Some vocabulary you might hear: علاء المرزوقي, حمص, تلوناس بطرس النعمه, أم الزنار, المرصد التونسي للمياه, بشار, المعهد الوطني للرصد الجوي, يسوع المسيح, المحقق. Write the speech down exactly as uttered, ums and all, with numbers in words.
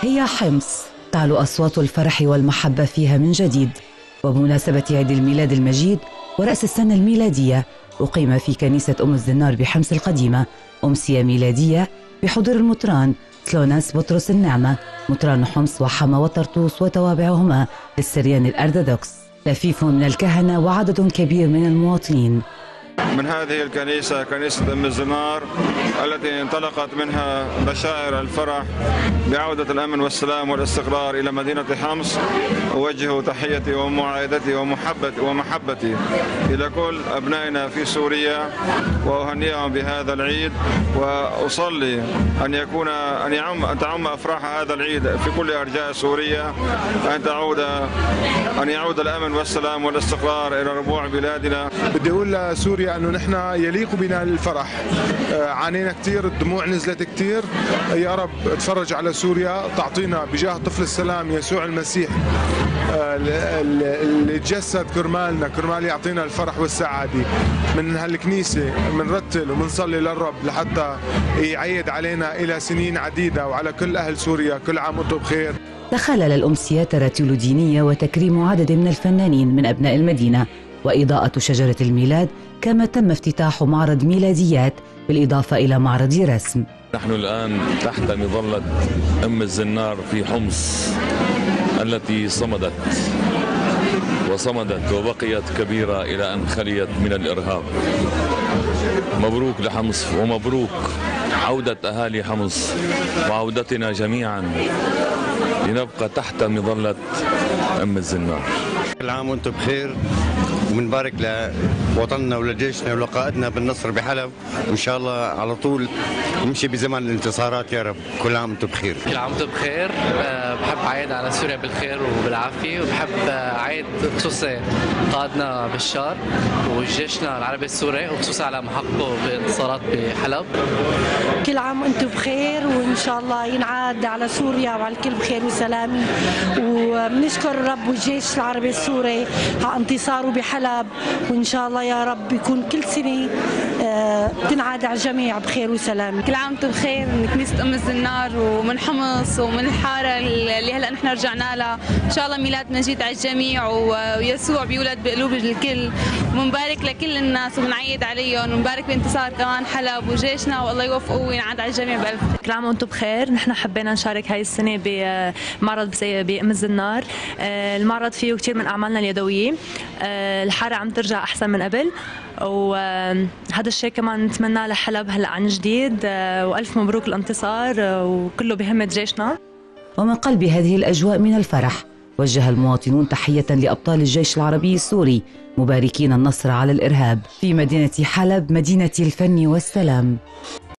هي حمص، تعلو أصوات الفرح والمحبة فيها من جديد. وبمناسبة عيد الميلاد المجيد ورأس السنة الميلادية، أقيم في كنيسة أم الزنار بحمص القديمة أمسية ميلادية بحضور المطران تلوناس بطرس النعمه، مطران حمص وحما وطرطوس وتوابعهما للسريان الأرثوذكس، لفيف من الكهنة وعدد كبير من المواطنين. من هذه الكنيسة كنيسة أم الزنار التي انطلقت منها بشائر الفرح بعودة الأمن والسلام والاستقرار إلى مدينة حمص، أوجه تحيتي ومعايدتي ومحبتي ومحبتي إلى كل أبنائنا في سوريا وأهنيهم بهذا العيد، وأصلي أن يكون أن يعم أن تعم أفراح هذا العيد في كل أرجاء سوريا، أن تعود أن يعود الأمن والسلام والاستقرار إلى ربوع بلادنا. بدي أقول لسوريا أنه نحن يليق بنا الفرح، عانينا كثير، الدموع نزلت كثير، يا رب اتفرج على سوريا، تعطينا بجاه طفل السلام يسوع المسيح اللي تجسد كرمالنا، كرمال يعطينا الفرح والسعادة. من هالكنيسة منرتل ومنصلي للرب لحتى يعيد علينا إلى سنين عديدة وعلى كل أهل سوريا. كل عام وانتم بخير. تخلل الأمسية تراتيل دينية وتكريم عدد من الفنانين من أبناء المدينة وإضاءة شجرة الميلاد، كما تم افتتاح معرض ميلاديات بالإضافة إلى معرض رسم. نحن الآن تحت مظلة أم الزنار في حمص التي صمدت وصمدت وبقيت كبيرة إلى أن خليت من الإرهاب. مبروك لحمص ومبروك عودة أهالي حمص وعودتنا جميعا لنبقى تحت مظلة أم الزنار. كل عام وأنتم بخير، ومنبارك لوطننا ولجيشنا ولقائدنا بالنصر بحلب، وإن شاء الله على طول نمشي بزمن الانتصارات يا رب. كل عام وأنتم بخير. كل عام وأنتم بخير. بحب أعيد على سوريا بالخير وبالعافية، وبحب أعيد خصوصي قائدنا بشار وجيشنا العربي السوري، وخصوصا على محققه بانتصارات بحلب. كل عام وأنتم بخير، وإن شاء الله ينعاد على سوريا وعلى الكل بخير وسلامة، وبنشكر الرب والجيش العربي السوري على انتصاره بحلب، وإن شاء الله يا رب يكون كل سنة تنعاد على الجميع بخير وسلامة. كل عام وانتم بخير من كنيسة أم الزنار ومن حمص ومن الحارة اللي هلا نحن رجعنا لها. إن شاء الله ميلاد مجيد على الجميع، ويسوع بيولد بقلوب الكل، ومبارك لكل الناس ومنعيد عليهم، ومبارك بانتصار كمان حلب وجيشنا، والله يوفقه وينعاد على الجميع بألف خير. كل عام وانتم بخير. نحن حبينا نشارك هاي السنة بمعرض بأم الزنار، المعرض فيه كثير من أعمالنا اليدوية، الحارة عم ترجع أحسن من قبل، وهذا الشيء كمان نتمناه لحلب هلا عن جديد، وألف مبروك الانتصار وكله بهمة جيشنا. ومن قلب هذه الأجواء من الفرح، وجه المواطنون تحية لأبطال الجيش العربي السوري مباركين النصر على الإرهاب في مدينة حلب مدينة الفن والسلام.